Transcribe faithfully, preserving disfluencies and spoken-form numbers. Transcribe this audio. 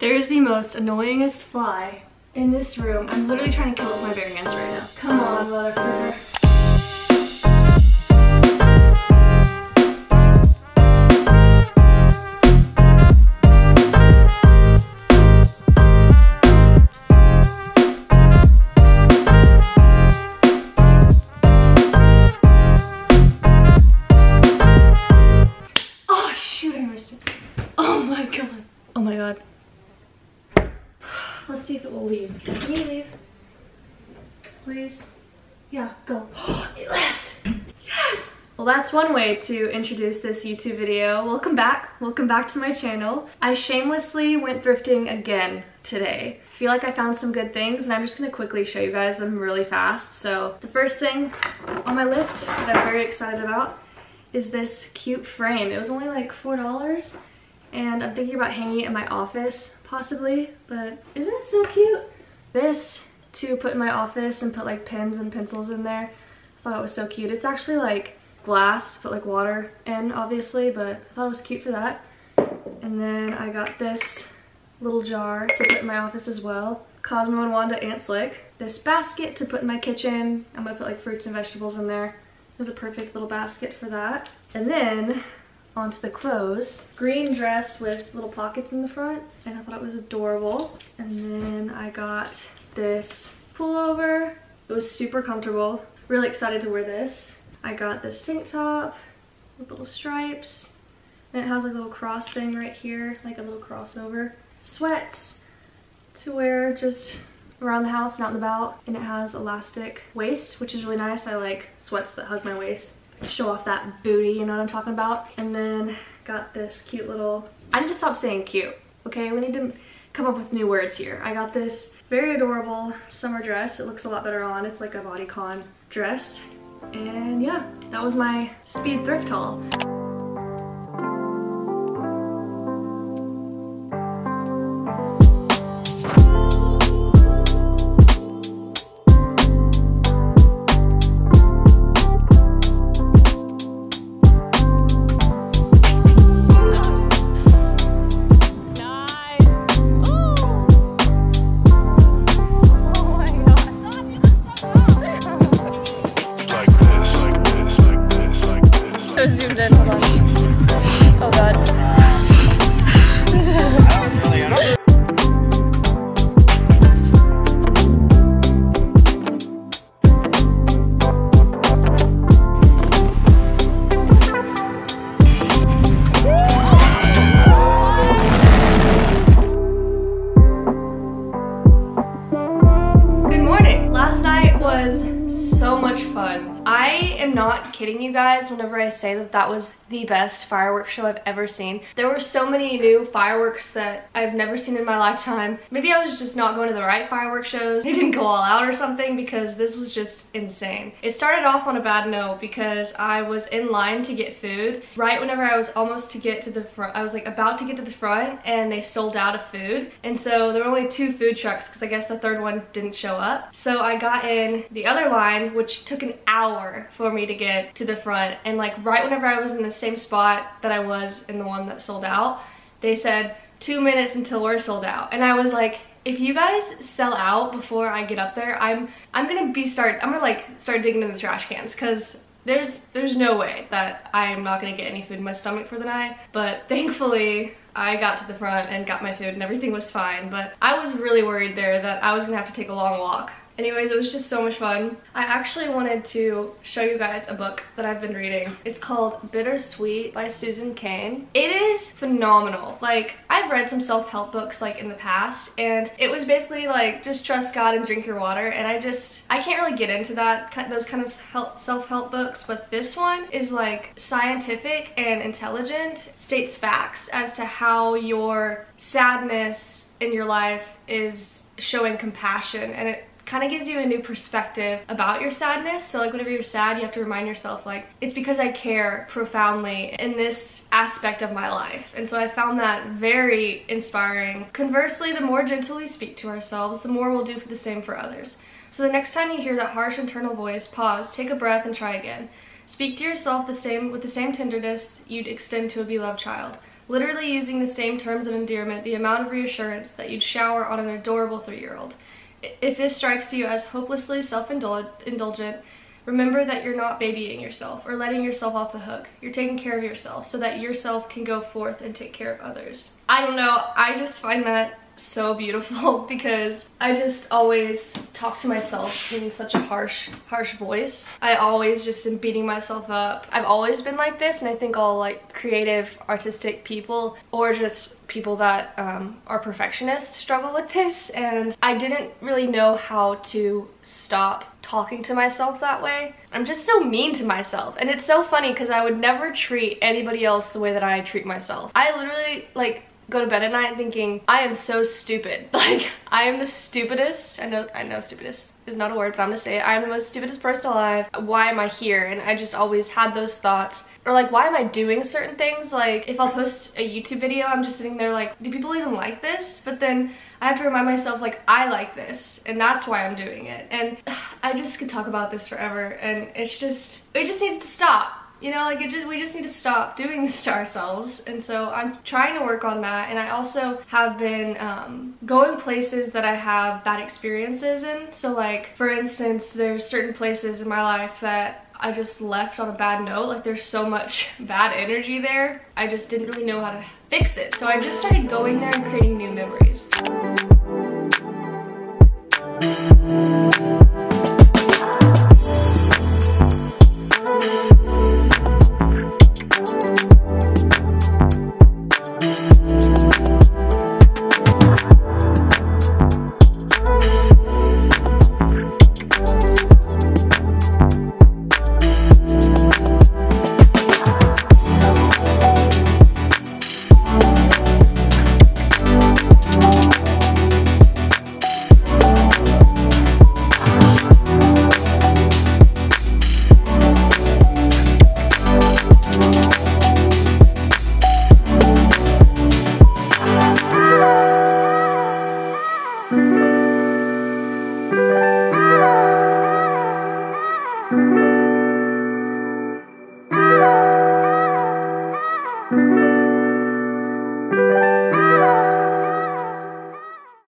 There's the most annoyingest fly in this room. I'm literally trying to kill it with my bare hands right now. Come on, motherfucker. Let's see if it will leave. Can you leave? Please? Yeah, go. It left! Yes! Well, that's one way to introduce this YouTube video. Welcome back. Welcome back to my channel. I shamelessly went thrifting again today. I feel like I found some good things, and I'm just gonna quickly show you guys them really fast. So, the first thing on my list that I'm very excited about is this cute frame. It was only like four dollars. And I'm thinking about hanging it in my office, possibly, but isn't it so cute? This, to put in my office and put like pens and pencils in there, I thought it was so cute. It's actually like glass, put like water in, obviously, but I thought it was cute for that. And then I got this little jar to put in my office as well. Cosmo and Wanda Ant Slick. This basket to put in my kitchen. I'm gonna put like fruits and vegetables in there. It was a perfect little basket for that. And then, onto the clothes. Green dress with little pockets in the front, and I thought it was adorable. And then I got this pullover. It was super comfortable. Really excited to wear this. I got this tank top with little stripes, and it has like a little cross thing right here, like a little crossover. Sweats to wear just around the house and out and about, and it has elastic waist, which is really nice. I like sweats that hug my waist. Show off that booty, you know what I'm talking about. And then got this cute little, I need to stop saying cute, okay? We need to come up with new words here. I got this very adorable summer dress. It looks a lot better on. It's like a bodycon dress. And yeah, that was my speed thrift haul. Zoomed in, hold on. Oh god. Good morning. Last night was so much fun. I am not kidding you guys whenever I say that that was the best fireworks show I've ever seen. There were so many new fireworks that I've never seen in my lifetime. Maybe I was just not going to the right fireworks shows. They didn't go all out or something, because this was just insane. It started off on a bad note because I was in line to get food. Right whenever I was almost to get to the front, I was like about to get to the front, and they sold out of food. And so there were only two food trucks because I guess the third one didn't show up. So I got in the other line, which took an hour for me to get to the front, and like right whenever I was in the same spot that I was in the one that sold out, they said two minutes until we're sold out. And I was like, if you guys sell out before I get up there, I'm I'm gonna be start I'm gonna like start digging in the trash cans, because there's there's no way that I'm not gonna get any food in my stomach for the night. But thankfully I got to the front and got my food, and everything was fine. But I was really worried there that I was gonna have to take a long walk. Anyways, it was just so much fun. I actually wanted to show you guys a book that I've been reading. It's called Bittersweet by Susan Cain. It is phenomenal. Like, I've read some self-help books like in the past, and it was basically like just trust God and drink your water, and I just I can't really get into that those kind of self-help books, but this one is like scientific and intelligent, states facts as to how your sadness in your life is showing compassion, and it kind of gives you a new perspective about your sadness. So like whenever you're sad, you have to remind yourself like, it's because I care profoundly in this aspect of my life. And so I found that very inspiring. Conversely, the more gentle we speak to ourselves, the more we'll do for the same for others. So the next time you hear that harsh internal voice, pause, take a breath, and try again. Speak to yourself the same with the same tenderness you'd extend to a beloved child. literally using the same terms of endearment, the amount of reassurance that you'd shower on an adorable three-year-old. If this strikes you as hopelessly self-indulgent, remember that you're not babying yourself or letting yourself off the hook. You're taking care of yourself so that yourself can go forth and take care of others. I don't know, I just find that so beautiful because I just always talk to myself in such a harsh, harsh voice. I always just am beating myself up. I've always been like this, and I think all like creative, artistic people or just people that um, are perfectionists struggle with this, and I didn't really know how to stop talking to myself that way. I'm just so mean to myself, and it's so funny because I would never treat anybody else the way that I treat myself. I literally like go to bed at night thinking, I am so stupid. Like, I am the stupidest. I know, I know stupidest is not a word, but I'm gonna say it. I am the most stupidest person alive. Why am I here? And I just always had those thoughts. Or like, why am I doing certain things? Like, if I'll post a YouTube video, I'm just sitting there like, do people even like this? But then I have to remind myself, like, I like this, and that's why I'm doing it. And I just could talk about this forever, and it's just, it just needs to stop. You know, like, it just, we just need to stop doing this to ourselves, and so I'm trying to work on that. And I also have been um, going places that I have bad experiences in. So like, for instance, there's certain places in my life that I just left on a bad note. Like, there's so much bad energy there. I just didn't really know how to fix it. So I just started going there and creating new memories.